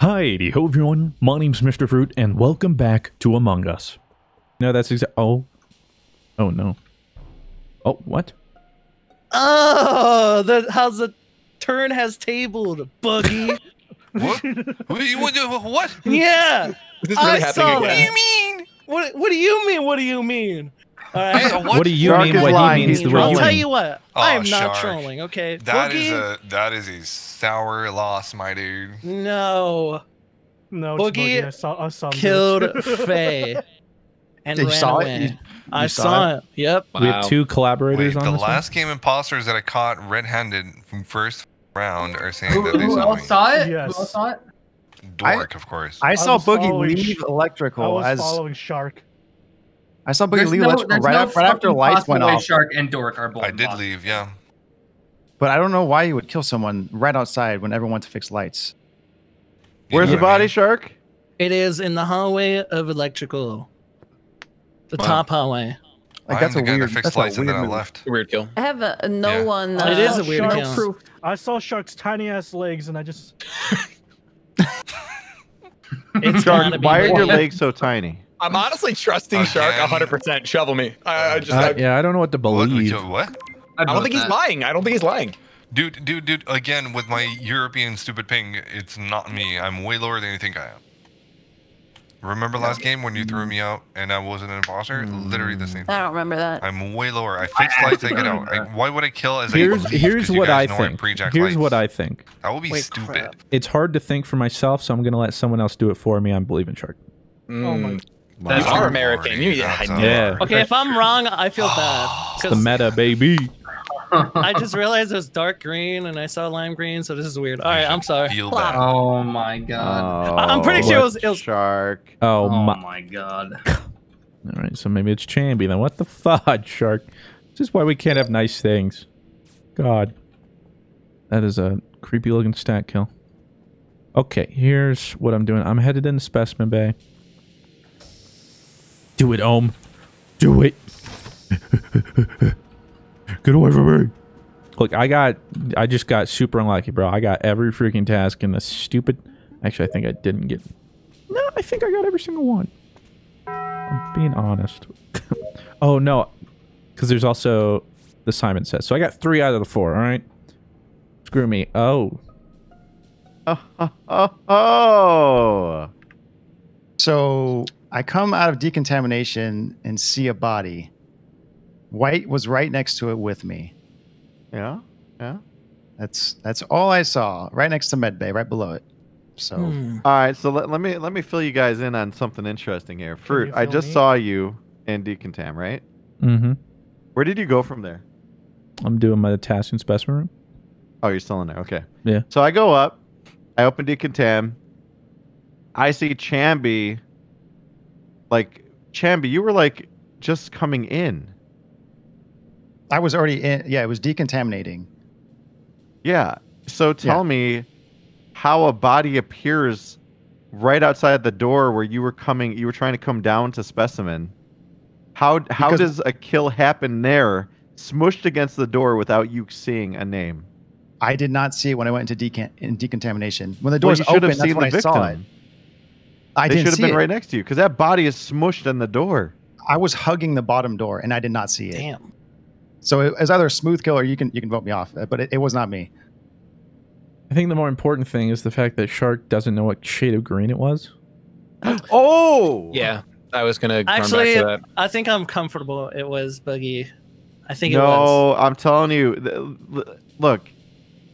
Hi-di-ho everyone, my name's Mr. Fruit, and welcome back to Among Us. No, that's oh. Oh no. Oh, what? Oh, how's the turn has tabled, buggy. What? What? Yeah! Is this really happening again? What do you mean? What do you mean? What do you mean? All right. What do you mean? What he means? I'll tell you what. Oh, I am not trolling. Okay. That is a sour loss, my dude. No. No. Boogie I saw killed Faye. And ran away. I saw it. Yep. Wow. We have two collaborators on this. The last game imposters that I caught red-handed from first round are saying that they saw me. Who all saw it? Dork, of course. I saw Boogie leave electrical. I was following Sharkk. I saw Boogie leave electrical right after lights went off. Sharkk and Dork are both. I did leave, yeah. But I don't know why you would kill someone right outside when everyone went to fix lights. Where's the body, Sharkk? It is in the hallway of electrical. The top hallway. Like that's a weird. That's a weird move. Weird kill. I have no one. It is a weird kill. I saw Shark's tiny ass legs, and I just. Sharkk, why are your legs so tiny? I'm honestly trusting Sharkk 100%. Shovel me. I don't know what to believe. What? I don't think he's lying. I don't think he's lying. Dude. Again, with my European stupid ping, it's not me. I'm way lower than you think I am. Remember last game when you threw me out and I wasn't an imposter? Literally the same thing. I don't remember that. I'm way lower. I fix lights. I get out. Why would I kill as a thief? Here's what I think. Here's what I think. That would be stupid. Crap. It's hard to think for myself, so I'm gonna let someone else do it for me. I'm believing Sharkk. Oh my. That's our American. Yeah. Okay, if I'm wrong, I feel bad. It's the meta, baby. I just realized it was dark green and I saw lime green, so this is weird. All right, I'm sorry. Oh my god. I'm pretty sure it was Sharkk. Oh my god. All right, so maybe it's Chambi then. What the fuck, Sharkk? This is why we can't have nice things. God. That is a creepy looking stat kill. Okay, here's what I'm doing. I'm headed into Specimen Bay. Do it, Ohm. Do it. Get away from me. Look, I just got super unlucky, bro. I got every freaking task in the stupid... Actually, I think I didn't get... No, I think I got every single one. I'm being honest. Oh, no. Because there's also the Simon Says. So I got 3 out of the 4, all right? Screw me. Oh. Oh. So... I come out of decontamination and see a body. White was right next to it with me. Yeah, yeah. That's all I saw. Right next to Medbay, right below it. So. All right, so let me fill you guys in on something interesting here. Fruit, I just saw you in decontam, right? Mm-hmm. Where did you go from there? I'm doing my task in specimen room. Oh, you're still in there. Okay. Yeah. So I go up. I open decontam. I see Chambi. Like, Chambi, you were, like, just coming in. I was already in. Yeah, it was decontaminating. Yeah. So tell me how a body appears right outside the door where you were coming. You were trying to come down to specimen. How does a kill happen there, smushed against the door without you seeing a name? I did not see it when I went into decontamination. When the doors opened, that's when I saw it. They should have been right next to you because that body is smushed in the door. I was hugging the bottom door and I did not see it. Damn. So it was either a smooth kill or you can vote me off, but it was not me. I think the more important thing is the fact that Sharkk doesn't know what shade of green it was. Oh! Yeah, I was going to actually, run back to that. I think I'm comfortable. It was Boogie. I think it was. No, I'm telling you. Look.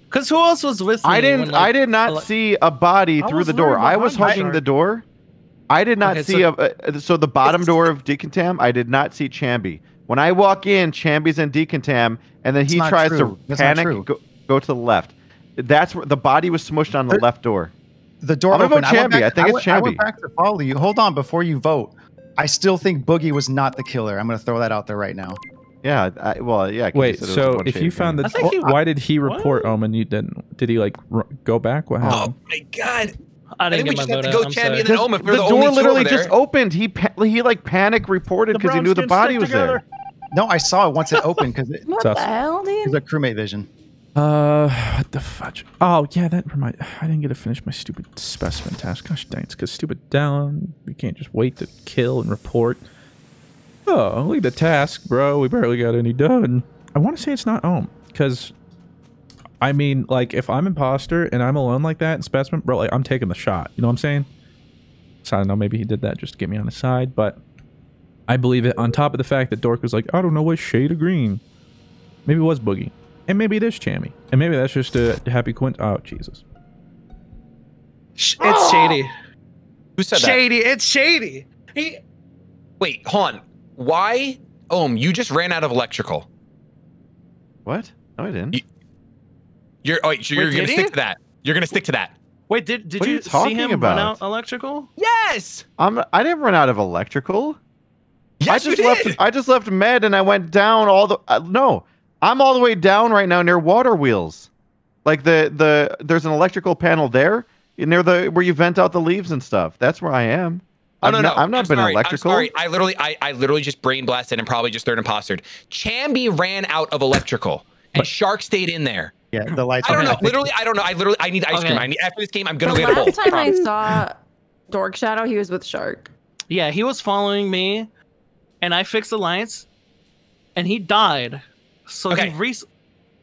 Because who else was with me? I did not see a body through the door. I was hugging the door. I did not see so the bottom door of decontam. I did not see Chambi. When I walk in, Chambi's in decontam, and then he tries to panic and go to the left. That's where the body was smushed on the left door. The door opened. I think it's Chambi. I went back to follow you. Hold on, before you vote, I still think Boogie was not the killer. I'm going to throw that out there right now. Yeah, yeah. Wait, so if you found the... Why did he report Ohm and you didn't? Did he, like, go back? What happened? Oh, my God. I didn't get my vote out. The door literally just opened. He like, panic reported because he knew the body was there. No, I saw it once it opened because it was a crewmate vision. What the fudge? Oh, yeah, that reminds me. I didn't get to finish my stupid specimen task. Gosh dang, it's because stupid down. You can't just wait to kill and report. Oh, only the task, bro. We barely got any done. I want to say it's not own, because, I mean, like, if I'm imposter and I'm alone like that in specimen, bro, like, I'm taking the shot. You know what I'm saying? So I don't know, maybe he did that just to get me on his side, but I believe it. On top of the fact that Dork was like, I don't know what shade of green. Maybe it was Boogie. And maybe it is Chammy. And maybe that's just a happy coincidence. Oh, Jesus. It's Shady. Who said Shady, that? It's Shady. He... Wait, hold on. Why? You just ran out of electrical. What? No, I didn't. You're going to stick to that. You're going to stick to that. Wait, did you see him run out electrical? Yes! I didn't run out of electrical. Yes, you did. I just left med and I went down all the... no. I'm all the way down right now near water wheels. Like there's an electrical panel there near the where you vent out the leaves and stuff. That's where I am. I'm not electrical. I'm sorry. I literally just brain blasted and probably just third impostered. Chamby ran out of electrical and Sharkk stayed in there. Yeah, the lights. I don't know. Literally, I don't know. I need ice cream. I need after this game. I'm gonna get a bowl. Last time I saw Dork Shadow, he was with Sharkk. Yeah, he was following me, and I fixed the lights, and he died. So okay.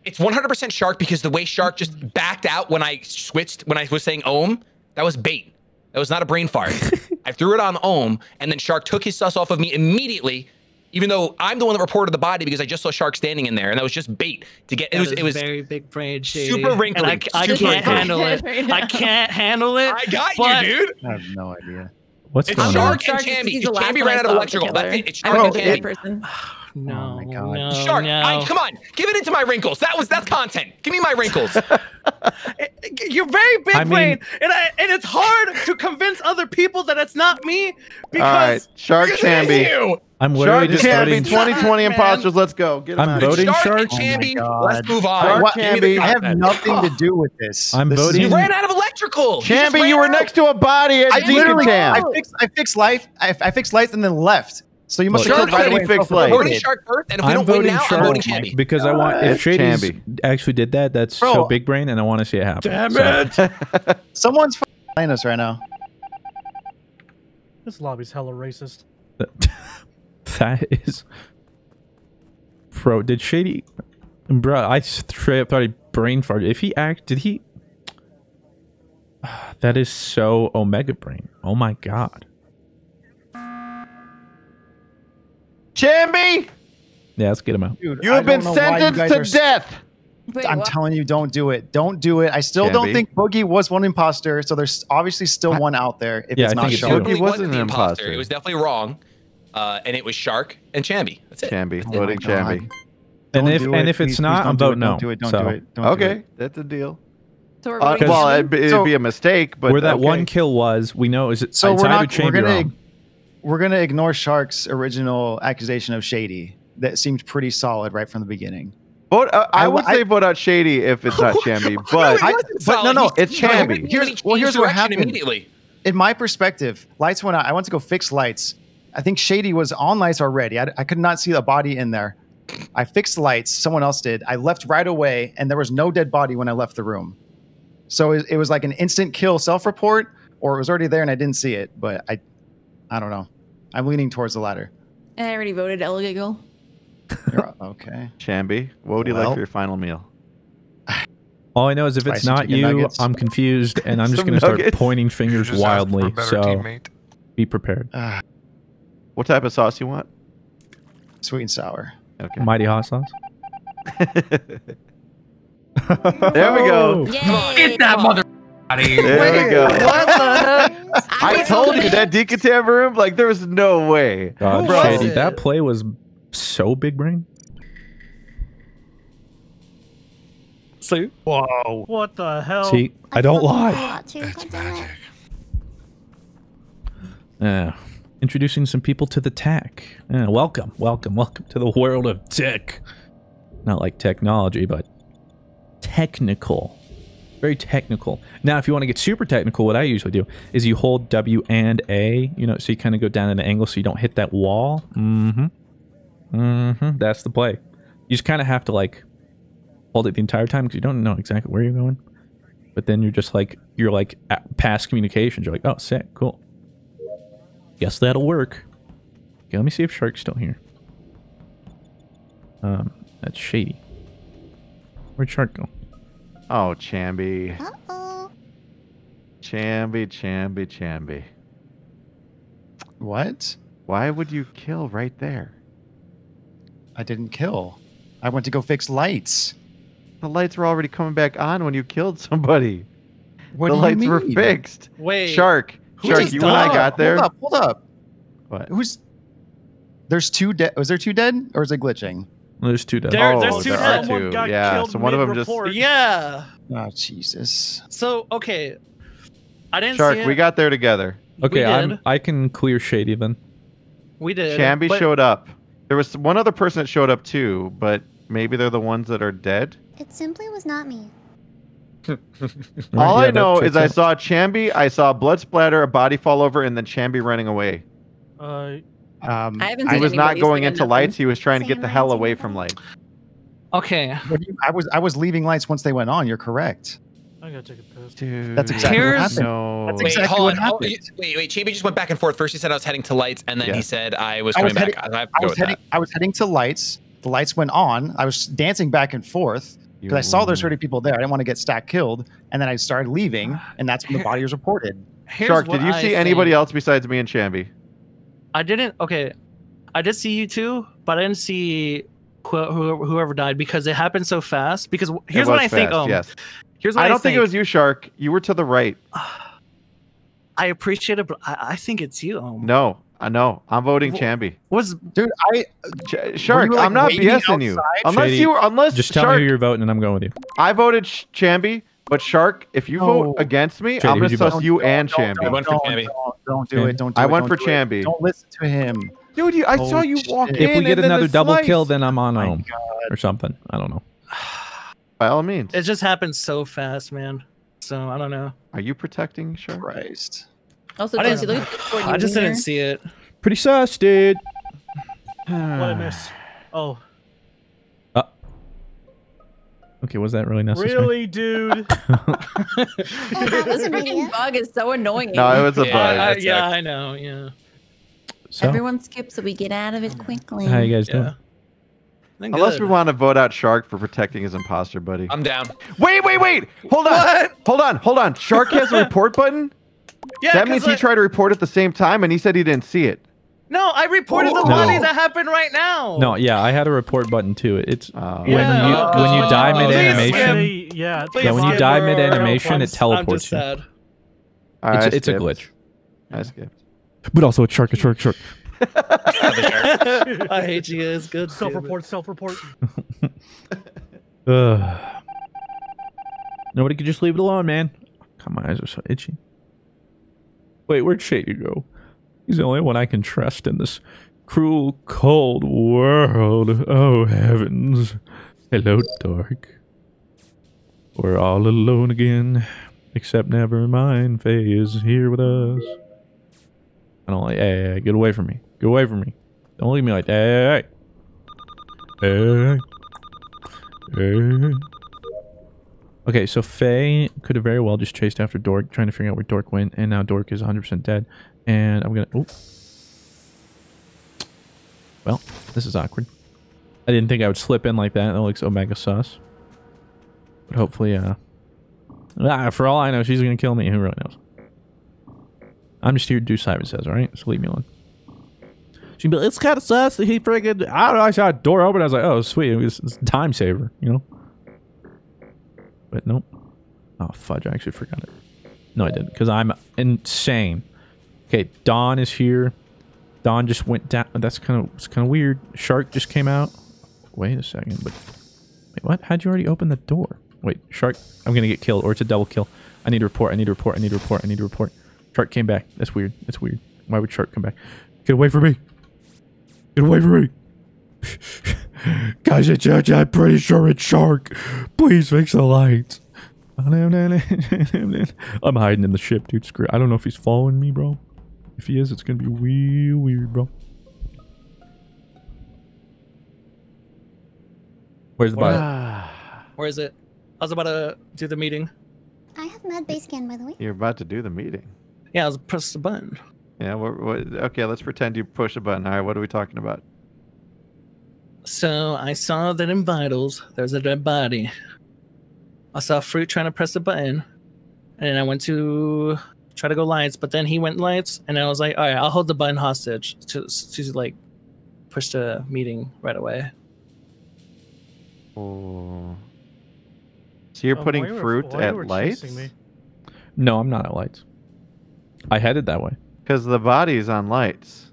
It's 100% Sharkk because the way Sharkk just backed out when I switched, when I was saying Ohm, that was bait. That was not a brain fart. I threw it on Ohm, and then Sharkk took his sus off of me immediately, even though I'm the one that reported the body because I just saw Sharkk standing in there, and that was just bait to get. It was very big brain shade. Super wrinkly. And I can't handle it. I can't handle it. I got you, dude. I have no idea. What's going on? Sharkk and Chammy. Chammy ran out of electrical. That's it. It's Sharkk and Chammy. No, oh my God. No, Sharkk, no. Come on, give it into my wrinkles. That's content. Give me my wrinkles. You're very big brain, and it's hard to convince other people that it's not me because all right, Sharkk Chamby. I'm literally just voting 2020 imposters. Let's go. Get him voting Sharkk Chamby. Oh, let's move on. Sharkk Chamby, I have nothing to do with this. I'm voting. You ran out of electrical. Chamby, you were next to a body at Deacontam. I fixed lights and then left. So you must have already fixed light. I'm voting Sharkk first, and if we don't win now, I'm voting Chamby. Because I want, if Shady actually did that, that's so big brain, and I want to see it happen. Damn it! Someone's behind us right now. This lobby's hella racist. That is... Bro, did Shady... Bro, I straight up thought he brain farted. If he act... Did he... That is so Omega brain. Oh my God. Chamby! Yeah, let's get him out. Dude, you have been sentenced to death! Wait, I'm telling you, don't do it. Don't do it. I still don't think Boogie was one imposter, so there's obviously still one out there. If it's not Sharkk. Boogie wasn't an imposter. It was definitely wrong. And it was Sharkk and Chamby. That's it. Chamby. Voting Chamby. And if it's not, I'm voting no. Don't do it. Don't do it. Okay, that's a deal. Well, it'd be a mistake, but... Where that one kill was, we know is it's either Chamby wrong. We're going to ignore Shark's original accusation of Shady. That seemed pretty solid right from the beginning. I would say vote out Shady if it's not Chamby. But no, it's Chamby. Here's what happened. Immediately. In my perspective, lights went out. I went to go fix lights. I think Shady was on lights already. I could not see the body in there. I fixed lights. Someone else did. I left right away, and there was no dead body when I left the room. So it was like an instant kill self-report, or it was already there and I didn't see it, but I don't know. I'm leaning towards the latter. I already voted Elgiggle. Okay. Chamby, what would you like for your final meal? All I know is if it's not you, I'm confused, and I'm just going to start pointing fingers wildly. So be prepared. What type of sauce you want? Sweet and sour. Okay. Mighty hot sauce? There we go. Yay. Come on, get that mother... There we go. I told you that Deacontam room, like there was no way. God, Shady, that play was so big brain. See? Whoa! What the hell? See, I don't lie. It's magic. Introducing some people to the tech. Welcome, welcome, welcome to the world of tech. Not like technology, but technical. Very technical. Now, if you want to get super technical, what I usually do is you hold W and A, you know, so you kind of go down at an angle so you don't hit that wall. That's the play. You just kind of have to, like, hold it the entire time because you don't know exactly where you're going. But then you're just like, you're like at past communications. You're like, oh, sick, cool. Guess that'll work. Okay, let me see if Shark's still here. That's Shady. Where'd Shark go? Oh, Chambi. Uh-oh. Chambi. What? Why would you kill right there? I didn't kill. I went to go fix lights. The lights were already coming back on when you killed somebody. What do you mean? The lights were fixed. Wait. Shark. Shark, you and I got there. Hold up, hold up. What? Who's... There's two dead. Was there two dead? Or is it glitching? There's two dead. There's two dead. One got killed. So one of them just... Yeah. Oh, Jesus. So, okay. I didn't see it. Shark, we got there together. Okay, I can clear Shady then. We did. Chambi showed up. There was one other person that showed up too, but maybe they're the ones that are dead. It simply was not me. All I know is I saw Chambi, I saw blood splatter, a body fall over, and then Chambi running away. I was not going into lights. He was trying to get the hell away from lights. Okay. I was leaving lights once they went on. You're correct. I gotta take a piss. Dude. That's exactly what happened. No. That's exactly what happened. Wait, Chambi just went back and forth. First he said I was heading to lights, and then he said I was coming back. I was heading to lights. The lights went on. I was dancing back and forth because I saw there's 30 people there. I didn't want to get stacked killed, and then I started leaving, and that's when the body was reported. Shark, did you see anybody else besides me and Chambi? I didn't. Okay, I did see you two, but I didn't see whoever died because it happened so fast. Because here's what I think. Yes. Here's what I don't think it was you, Shark. You were to the right. I appreciate it, but I think it's you. No, I know. I'm voting Chambi. Dude, Shark, I'm not BSing you. Unless just tell me who you're voting, and I'm going with you. I voted Chambi, but Shark, if you vote against me, I'm gonna suss you and Chambi. I went for Chambi. Don't do it. Don't do it. I went for Chambi. Don't listen to him, dude. I saw you walk in. If we get another double kill, then I'm on home or something. I don't know. By all means. It just happened so fast, man. So, I don't know. Are you protecting Shark? Christ. Also, I just didn't see it. Pretty sus, dude. What a miss. Oh. Okay, was that really necessary? Really, dude? This freaking bug is so annoying. No, it was a bug. Yeah, I know, yeah. So? Everyone skips so we get out of it quickly. How you guys doing? Unless we want to vote out Shark for protecting his imposter buddy. I'm down. Wait! Hold on! What? Hold on! Shark has a report button? Yeah, that means he tried to report at the same time and he said he didn't see it. No, I reported the body that happened right now. No, yeah, I had a report button too. It's when you die mid-animation. Yeah, when you die mid-animation, it teleports you. Sad. It's a glitch. I skipped. But also it's Shark. I hate you guys. Good. Self-report. Nobody could just leave it alone, man. God, my eyes are so itchy. Wait, where'd Shady go? He's the only one I can trust in this cruel, cold world. Oh, heavens. Hello, Dark. We're all alone again. Except never mind, Faye is here with us. I don't like... Hey, get away from me. Get away from me. Don't look at me like that. Hey. Okay, so Faye could have very well just chased after Dork, trying to figure out where Dork went, and now Dork is 100% dead. And I'm gonna... Oh. Well, this is awkward. I didn't think I would slip in like that. That looks omega sauce. But hopefully, for all I know, she's gonna kill me. Who really knows? I'm just here to do Simon Says, alright? So leave me alone. She'd be like, it's kind of sus that he friggin'... I don't know, I saw a door open, I was like, oh, sweet, it's a time saver, you know? But nope. Oh, fudge, I actually forgot it. No, I didn't, because I'm insane. Okay, Dawn is here. Dawn just went down. That's kind of weird. Shark just came out. Wait a second, but... Wait, what? How'd you already open the door? Wait, Shark, I'm gonna get killed, or it's a double kill. I need to report. Shark came back. That's weird. Why would Shark come back? Get away from me. Guys, I'm pretty sure it's Shark. Please fix the lights. I'm hiding in the ship, dude. Screw it. I don't know if he's following me, bro. If he is, it's going to be real weird, bro. Where's the body? Where is it? I was about to do the meeting. I have mad base scan, by the way. You're about to do the meeting. Yeah, I was press the button. Yeah, okay, let's pretend you push a button. All right, what are we talking about? So I saw that in vitals, there's a dead body. I saw Fruit trying to press the button, and I went to try to go lights, but then he went lights, and I was like, all right, I'll hold the button hostage to like push the meeting right away. Oh. So you're putting Fruit at lights? No, I'm not at lights. I headed that way. Because the body's on lights.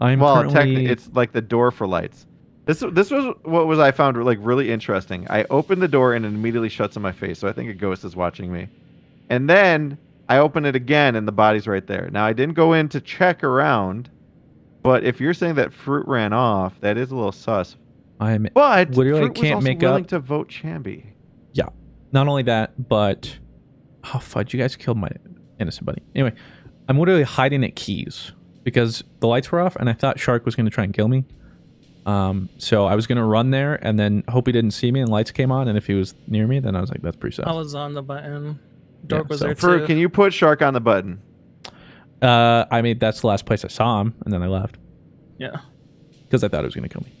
Well, currently, it's like the door for lights. This was what I found like really interesting. I opened the door and it immediately shuts in my face, so I think a ghost is watching me. And then I open it again and the body's right there. Now, I didn't go in to check around, but if you're saying that Fruit ran off, that is a little sus. But literally Fruit can't was also make willing up to vote Chambi. Yeah. Not only that, but... Oh, fudge. You guys killed my innocent buddy. Anyway, I'm literally hiding at keys because the lights were off and I thought Sharkk was going to try and kill me. So I was going to run there and then hope he didn't see me and lights came on. And if he was near me, then I was like, that's pretty sad. I was on the button. Dork was there too. Fruit, can you put Sharkk on the button? I mean, that's the last place I saw him and then I left. Yeah. Because I thought he was going to kill me.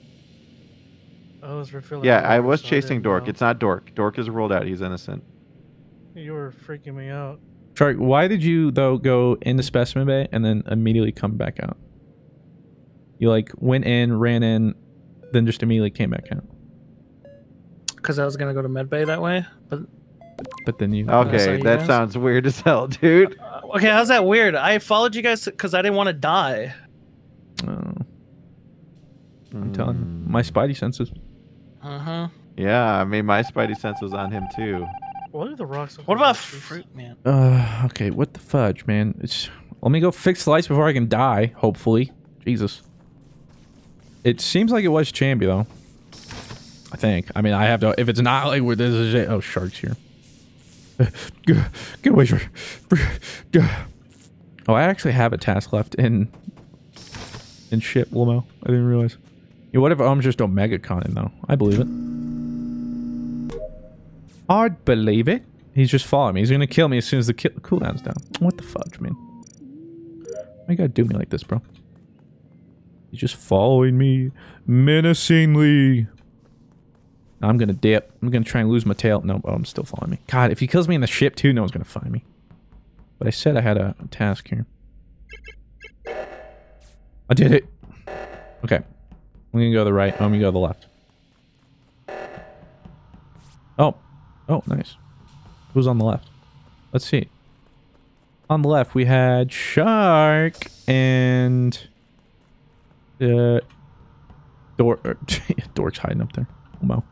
Yeah, I was chasing Dork. It's not Dork. Dork is ruled out. He's innocent. You were freaking me out. Sharkk, why did you, though, go into Specimen Bay and then immediately come back out? You, like, went in, ran in, then just immediately came back out. Because I was going to go to Med Bay that way. But then you... Okay, that sounds weird as hell, dude. Okay, how's that weird? I followed you guys because I didn't want to die. Oh. I'm telling you. My spidey senses. Uh-huh. Yeah, I mean, my spidey sense was on him, too. What are the rocks? What about Fruit, man? Okay, what the fudge, man? Let me go fix the lights before I can die, hopefully. Jesus. It seems like it was Chambi, though. I think. I mean, I have to... If it's not, like, where this is it... Oh, Shark's here. Get away, Shark. Oh, I actually have a task left in ship, Lomo. I didn't realize. Yeah, what if I'm just Omega Conning, though? I believe it. I'd believe it. He's just following me. He's gonna kill me as soon as the cooldown's down. What the fudge, man? Why you gotta do me like this, bro? He's just following me menacingly. I'm gonna dip. I'm gonna try and lose my tail. No, but I'm still following me. God, if he kills me in the ship too, no one's gonna find me. But I said I had a task here. I did it. Okay. I'm gonna go to the right. I'm gonna go to the left. Oh. Oh, nice. Who's on the left? Let's see. On the left, we had Sharkk and... Dork's hiding up there. Omo.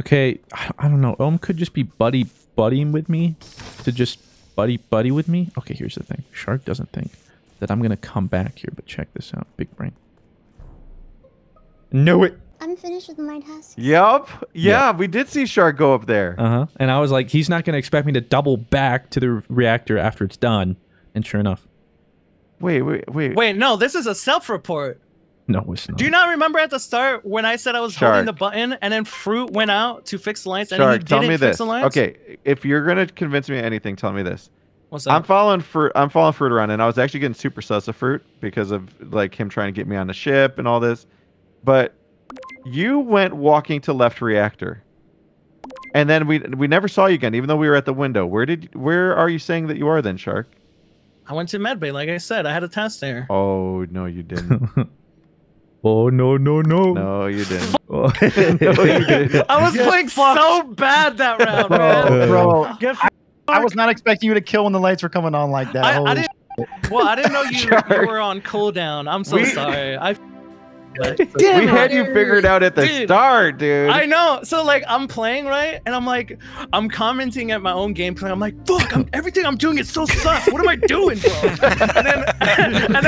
Okay, I don't know. Om could just be buddy-buddying with me. To just buddy-buddy with me. Okay, here's the thing. Sharkk doesn't think that I'm gonna come back here, but check this out. Big brain. Know it. I'm finished with my task. Yep. Yeah, we did see Sharkk go up there. Uh-huh. And I was like, he's not going to expect me to double back to the reactor after it's done. And sure enough. Wait, no, this is a self-report. No, it's not. Do you not remember at the start when I said I was holding the button and then Fruit went out to fix the lights and he didn't fix the lights? Okay, if you're going to convince me of anything, tell me this. What's that? I'm following Fruit around and I was actually getting super sus of Fruit because of like him trying to get me on the ship and all this. But you went walking to left reactor, and then we never saw you again, even though we were at the window. Where are you saying that you are then, Sharkk? I went to Med Bay, like I said. I had a test there. Oh no, you didn't. Oh no. No, you didn't. No, you didn't. I was playing so bad that round, man. Bro, I was not expecting you to kill when the lights were coming on like that. I didn't know you were on cooldown. I'm so sorry. We had you figured out at the start, dude. I know. So, like, I'm playing, right? And I'm like, I'm commenting at my own gameplay. I'm like, fuck, everything I'm doing is so sus. What am I doing, bro? and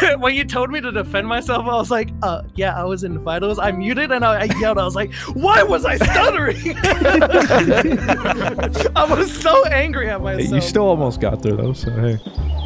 then when you told me to defend myself, I was like, yeah, I was in vitals. I muted and I yelled. I was like, why was I stuttering? I was so angry at myself. You still almost got there, though, so hey.